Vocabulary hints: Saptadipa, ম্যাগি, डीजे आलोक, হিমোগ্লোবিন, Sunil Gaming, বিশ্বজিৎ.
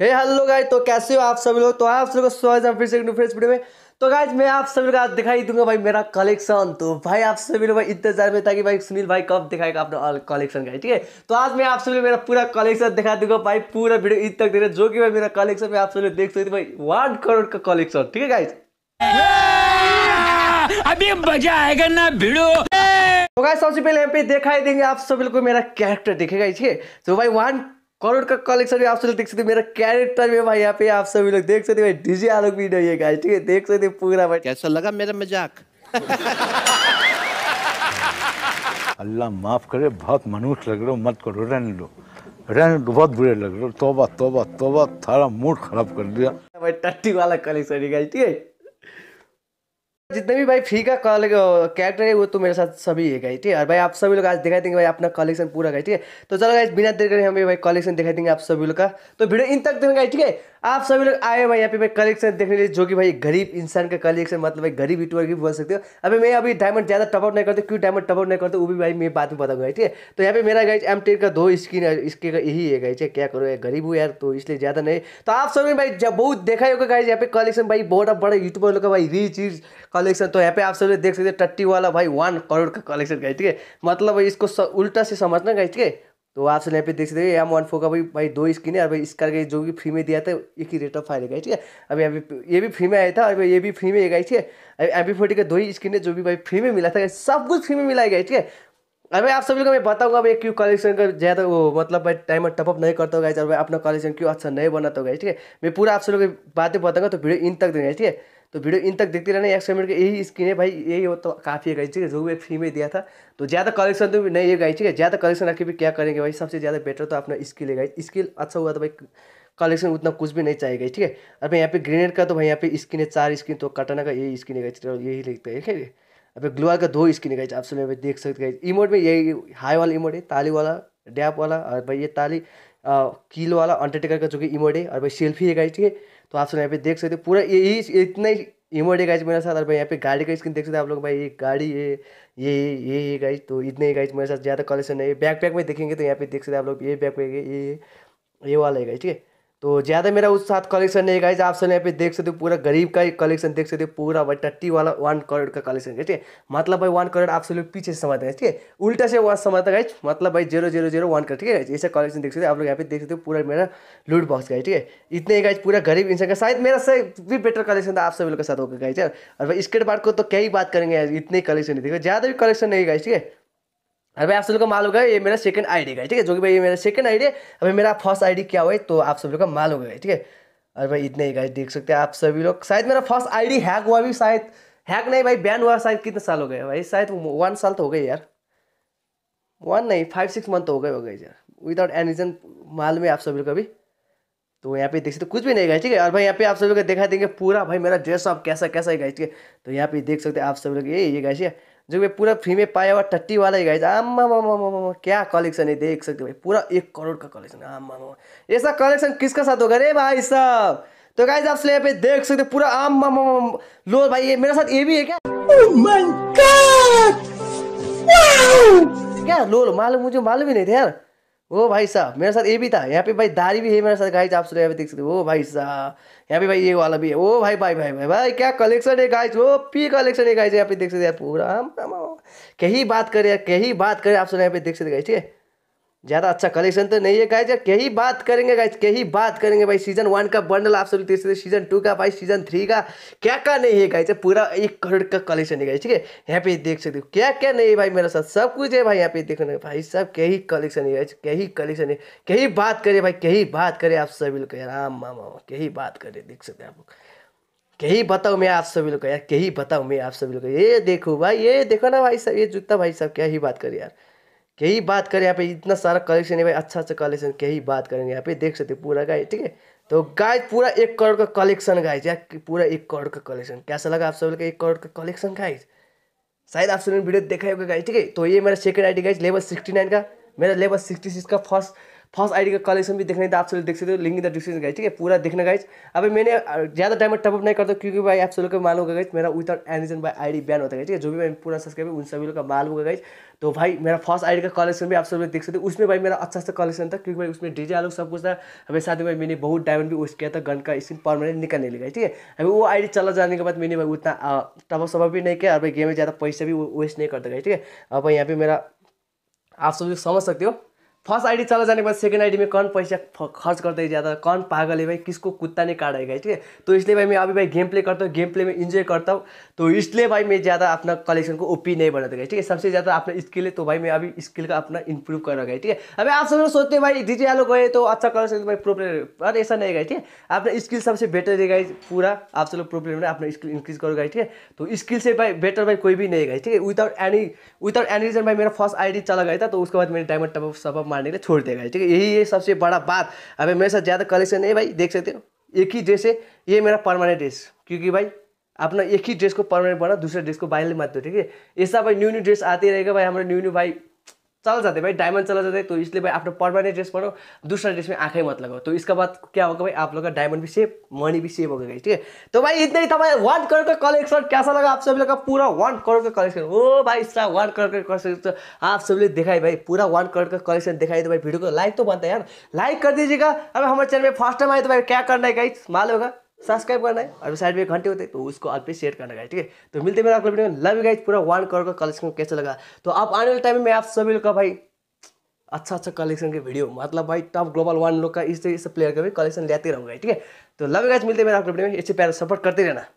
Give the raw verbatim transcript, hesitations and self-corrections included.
हे hello guys, तो कैसे हो आप सभी लोग। तो आप सभी लोग स्वागत है फिर से एक नई फ्रेश वीडियो में। तो गाइस मैं आप सभी लोग आज दिखाई दूंगा भाई मेरा कलेक्शन। तो भाई आप सभी लोग भाई इंतजार में था कि भाई सुनील भाई कब दिखाएगा अपना कलेक्शन का, ठीक है। तो आज मैं आप सभी लोग मेरा पूरा कलेक्शन दिखा दूंगा भाई, पूरा वीडियो इन तक देख रहे जो कि भाई मेरा कलेक्शन में आप सभी लोग देख सकते भाई वन करोड़ का कलेक्शन, ठीक है गाइस। अभी मजा आएगा ना भिड़ो। तो गाइस सबसे पहले यहाँ पे दिखाई देंगे आप सभी लोग को मेरा कैरेक्टर दिखेगा, ठीक है। तो भाई वन करोड़ का कलेक्शन भी आप सभी लोग देख सकते हैं। मेरा कैरेक्टर में भाई यहाँ पे आप सभी लोग देख सकते हैं भाई डीजे आलोक भी नहीं है गाइस, ठीक है। देख सकते हैं पूरा भाई कैसा लगा मेरा मजाक। अल्लाह माफ करे, बहुत मनुष्य लग रहे हो, मत करो, रहने लो रहने लो, बहुत बुरे लग रहे हो। तोबा तोबा तोबा, थारा मूड खराब कर दिया भाई। टट्टी वाला कलेक्शन है गाइस, ठीक है। जितने भी भाई फ्री का कैरेक्टर है वो तो मेरे साथ सभी है गाइस, ठीक है। और भाई आप सभी लोग आज दिखाई देंगे भाई अपना कलेक्शन पूरा गाइस, ठीक है। तो चलो गाइस बिना देर करे हमें भाई कलेक्शन दिखाई देंगे आप सभी लोग का। तो वीडियो इन तक देखेंगे, ठीक है। आप सभी लोग आए भाई यहाँ पे भाई कलेक्शन देखने लिए, जो कि भाई गरीब इंसान का कलेक्शन, मतलब भाई गरीब यूट्यूबर की बोल सकते हो। अभी मैं अभी डायमंड ज़्यादा टपआउट नहीं करते, क्यों डायमंड टपआउट नहीं करते वो भी भाई मैं बाद में बताऊंगा, ठीक है। तो यहाँ पे मेरा गाइस एम टेन का दो स्किन है, इसके यही है गाइस, क्या करो यार गरीब हूँ यार, तो इसलिए ज़्यादा नहीं। तो आप सभी भाई जब बहुत देखा होगा गाइस यहाँ पे कलेक्शन भाई बहुत बड़ा यूट्यूबर लोग का भाई रीच रीच कलेक्शन। तो यहाँ पे आप सभी देख सकते हैं टट्टी वाला भाई वन करोड़ का कलेक्शन गाइस, ठीक है। मतलब इसको उल्टा से समझना गाइस, ठीक है। तो आप सब यहाँ पे देख सकते हैं एम वन फोर का भाई भाई दो स्किन है और भाई इसका गाइस जो भी फ्री में दिया था एक ही रेट ऑफ फायर गाइस, ठीक है। अभी अभी ये भी फ्री में आया था और ये भी फ्री में गाइस, ठीक है। एम पी फोर्टी का दो ही स्किन है जो भी भाई फ्री में मिला था, सब कुछ फ्री में मिला है गाइस, ठीक है। अभी आप सभी को मैं बताऊंगा भाई क्यों कलेक्शन का ज़्यादा वो मतलब भाई टाइम टपअप नहीं करता गाइस और भाई अपना कलेक्शन क्यों अच्छा नहीं बनाता गाइस, ठीक है। मैं पूरा आप सब लोग बातें बताऊँगा, तो वीडियो इन तक देंगे, ठीक है। तो वीडियो इन तक देखते रहना। एक सौ मिनट की यही स्किन है भाई, यही हो तो काफ़ी है गाइस, ठीक है। जो भी फ्री में दिया था तो ज़्यादा कलेक्शन तो भी नहीं है गाइस, ठीक है। ज़्यादा कलेक्शन रखे भी क्या करेंगे भाई, सबसे ज़्यादा बेटर तो अपना स्किल है गाइस। स्किल अच्छा हुआ तो भाई कलेक्शन उतना कुछ भी नहीं चाहिए गाइस, ठीक है। और भाई यहाँ पे ग्रेनेड का तो भाई यहाँ पे स्किन है चार स्किन, तो कटाना का यही स्किन है गाइस, यही लिखते हैं, ठीक है। अभी ग्लोअर का दो स्किन है गाइस, आप सब देख सकते हैं। इमोट में यही हाई वाला इमोट है, ताली वाला डैप वाला, और भाई ये ताली कील वाला अंडरटेकर का जो कि इमोट है, और भाई सेल्फी है गाइस, ठीक है। तो आप सब यहाँ पे देख सकते हो पूरा यही इतना ही इमोट है गाइस मेरे साथ। और भाई यहाँ पे गाड़ी का स्किन देख सकते हैं आप लोग भाई, ये गाड़ी है ये ये ये गाइस। तो इतने ही गाइस मेरे साथ, ज़्यादा कलेक्शन है। बैक पैक में देखेंगे तो यहाँ पे देख सकते हैं आप लोग, ये बैक पैक है ये ये वाला है गाइस, ठीक है। तो ज़्यादा मेरा उस साथ कलेक्शन है गाइस। आप सब यहाँ पे देख सकते हो पूरा गरीब का ही कलेक्शन देख सकते हो, पूरा भाई टट्टी वाला वन करोड़ का कलेक्शन है, ठीक है। मतलब भाई वन करोड़ आप सब लोग पीछे से समझते हैं, ठीक है। उल्टा से वहाँ समझता गाइस, मतलब भाई जीरो जीरो जीरो वन का, ठीक है। ऐसा कलेक्शन देख सकते हो आप लोग यहाँ पे, देख सकते हो पूरा मेरा लूट बॉक्स गाइस, ठीक है। इतने गाइस पूरा गरीब इंसान का, शायद मेरा से भी बेटर कलेक्शन था आप सब लोग के साथ होगा गाइस। और भाई इसके बाद को तो क्या ही बात करेंगे, इतने कलेक्शन नहीं, ठीक है। ज़्यादा भी कलेक्शन नहीं गाइस, ठीक है। अरे भाई आप सब लोग का मालूम है ये मेरा सेकंड आईडी का, ठीक है। जो कि भाई ये मेरा सेकंड आईडी है। अभी मेरा फर्स्ट आईडी क्या हुआ है तो आप सब लोग का मालूम है, ठीक है। अरे भाई इतने ही गाइस देख सकते हैं आप सभी लोग। शायद मेरा फर्स्ट आईडी हैक हुआ भी, शायद हैक नहीं भाई बैन हुआ, शायद कितने साल हो गए भाई, शायद वन साल तो हो गए यार, वन नहीं फाइव सिक्स मंथ हो गए हो गए यार विदाउट एनीजन, मालूम है आप सभी लोग का भी। तो यहाँ पे देख सकते कुछ भी नहीं गए, ठीक है। और भाई यहाँ पे आप सब लोग का दिखा देंगे पूरा भाई मेरा ड्रेस आप कैसा कैसा है गाइस, ठीक है। तो यहाँ पे देख सकते हैं आप सब लोग ये ये गाइस है जो कि पूरा फ्री में पाया हुआ टट्टी वाला ही गाइस। आम मामा क्या कलेक्शन है देख सकते भाई, पूरा एक करोड़ का कलेक्शन। आम मामा ऐसा कलेक्शन किसका साथ होगा रे भाई साहब। तो गाइस आप स्लैब पे देख सकते पूरा आम मामा लो भाई, ये मेरे साथ ये भी है क्या, ओह माय गॉड क्या लोल, मालूम मुझे मालूम ही नहीं था यार। ओ भाई साहब मेरे साथ ये भी था, यहाँ पे भाई दाढ़ी भी है मेरे साथ गाइस, आप सुनिए देख सकते हो। ओ भाई साहब यहाँ पे भाई ये वाला भी है। ओ भाई भाई भाई भाई भाई क्या कलेक्शन है गाइस, ओ पी कलेक्शन है गाइस। यहाँ पे देख सकते हैं पूरा कहीं बात करे यार, कहीं बात करे आप सुनिए यहाँ पे देख सकते गाइस, ठीक है। ज़्यादा अच्छा कलेक्शन तो नहीं है गाइस यार, कहीं बात करेंगे गाइस, कहीं बात करेंगे भाई। सीजन वन का बंडल आप सब देख सकते, सीजन टू का भाई, सीजन थ्री का क्या क्या नहीं है गाइस, पूरा एक करोड़ का कलेक्शन है गाइस, ठीक है। यहाँ पे देख सकते हो क्या क्या नहीं है भाई मेरे साथ, सब कुछ है भाई यहाँ पे देखने भाई सब, कहीं कलेक्शन है गाइस, कहीं कलेक्शन है, कहीं बात करे भाई, कहीं बात करे आप सभी लोग यार। आम मामा कहीं बात करे देख सकते आप लोग, कहीं बताऊँ मैं आप सभी लोग यार, कहीं बताऊँ मैं आप सभी लोग। ये देखो भाई ये देखो ना भाई साहब, ये जूता भाई साहब क्या ही बात करे यार, यही बात करें। यहाँ पे इतना सारा कलेक्शन है भाई, अच्छा अच्छा कलेक्शन, कहीं बात करेंगे यहाँ पे देख सकते पूरा गाइस, ठीक है। तो गाइस पूरा एक करोड़ का कलेक्शन गाइस यार, पूरा एक करोड़ का कलेक्शन। कैसा लगा आप सब लोग एक करोड़ का कलेक्शन गाइस, शायद आप सब वीडियो देखा होगा गाइस, ठीक है। तो ये मेरा second ID guys level sixty nine का, मेरा लेवल सिक्सटी सिक्स का फर्स्ट फर्स्ट आईडी का कलेक्शन भी देखना है तो आप सब देख सकते हो, link in the description guys, ठीक है, पूरा देखना गाइस। अभी मैंने ज़्यादा टाइम में टॉपअप नहीं करता क्योंकि भाई आप सब लोग का माल होगा गाइस, मेरा विदाउट एनी रीजन भाई आईडी बैन होता है, ठीक है, जो भी मैं पूरा सब्सक्राइबर उन सभी लोग का माल होगा गाइस। तो भाई मेरा फर्स्ट आईडी का कलेक्शन भी आप सब लोग देख सकते हो, उसमें भाई मेरा अच्छा अच्छा कलेक्शन था क्योंकि भाई उसमें डीजे आलोक सब कुछ था। अभी साथ में मैंने बहुत डायमंड भी यूज़ किया था गन का स्किन परमानेंट निकालने लगा, ठीक है। अभी वो आईडी चला जाने के बाद मैंने भाई उतना टॉपअप सब भी नहीं किया और भाई गेम में ज़्यादा पैसा भी वेस्ट नहीं करता गया, ठीक है। अब यहाँ पे मेरा आप सब समझ सकते हो, फर्स्ट आईडी चला जाने के बाद सेकंड आईडी में कौन पैसा खर्च करता है ज़्यादा, कौन पागल है भाई, किसको कुत्ता नहीं काटा है, ठीक है। तो इसलिए भाई मैं अभी भाई गेम प्ले करता हूँ, गेम प्ले में एंजॉय करता हूँ, तो इसलिए भाई मैं ज़्यादा अपना कलेक्शन को ओपी नहीं बनाता गया, ठीक है। सबसे ज़्यादा अपना स्किल है तो भाई मैं अभी स्किल का अपना इंप्रूव कर रहा है, ठीक है। अभी आप सब लोग सोचते हैं भाई डीजे आलोक गए तो अच्छा कर सकते भाई प्रॉब्लम, पर ऐसा नहीं गया, ठीक है। अपना स्किल सबसे बेटर है गाइस, पूरा आप सब लोग प्रॉब्लम नहीं, अपना स्किल इंक्रीज करो गाइस, ठीक है। तो स्किल से भाई बेटर भाई कोई भी नहीं गया, ठीक है। Without any without any reason भाई मेरा फर्स्ट आईडी चला गया था, तो उसके बाद मैंने डायमंड टॉपअप सब मारने के लिए छोड़ देगा, ठीक है। यही है सबसे बड़ा बात। अबे मेरे साथ ज़्यादा कलेक्शन नहीं भाई, देख सकते हो एक ही ड्रेस है, ये मेरा परमानेंट ड्रेस, क्योंकि भाई अपना एक ही ड्रेस को परमानेंट बना, दूसरे ड्रेस को बाहर मत दो, ठीक है। ऐसा भाई न्यू न्यू ड्रेस आते रहेगा भाई, हमारे न्यू न्यू भाई चल जाते भाई डायमंड चला जाते, तो इसलिए भाई अपना परमानेंट ड्रेस बनाओ, दूसरा ड्रेस में आंखें मत लगाओ, तो इसका बात क्या होगा भाई आप लोग का डायमंड भी सेव, मनी भी सेव हो गया, ठीक है। तो भाई इतना ही था भाई वन करोड़ का कलेक्शन, कैसा लगा आप सब लोग का पूरा वन करोड़ का कलेक्शन, ओ भाई इसका वन करोड़ का कलेक्शन आप सब लोग दिखाई भाई, पूरा वन करोड़ का कलेक्शन दिखाई। तो भाई वीडियो को लाइक तो बनता है यार, लाइक कर दीजिएगा। अब हमारे चैनल में फर्स्ट टाइम आए तो भाई क्या करना है गाइस, मालूम होगा सब्सक्राइब करना है और साइड में घंटे होते हैं तो उसको आप पे शेयर करना है, ठीक है। तो मिलते हैं मेरा अगले वीडियो में, लव यू गाइस। पूरा वन करोड़ का कलेक्शन कैसा लगा, तो आप आने वाले टाइम में मैं आप सभी लोग का भाई अच्छा अच्छा कलेक्शन के वीडियो, मतलब भाई टॉप ग्लोबल वन लोग का इस तरह इस प्लेयर का भी कलेक्शन लेते रहूँगा, ठीक है। तो लव यू गाइस, मिलते हैं मेरा अगले वीडियो में, इससे प्यार सपोर्ट करते रहना।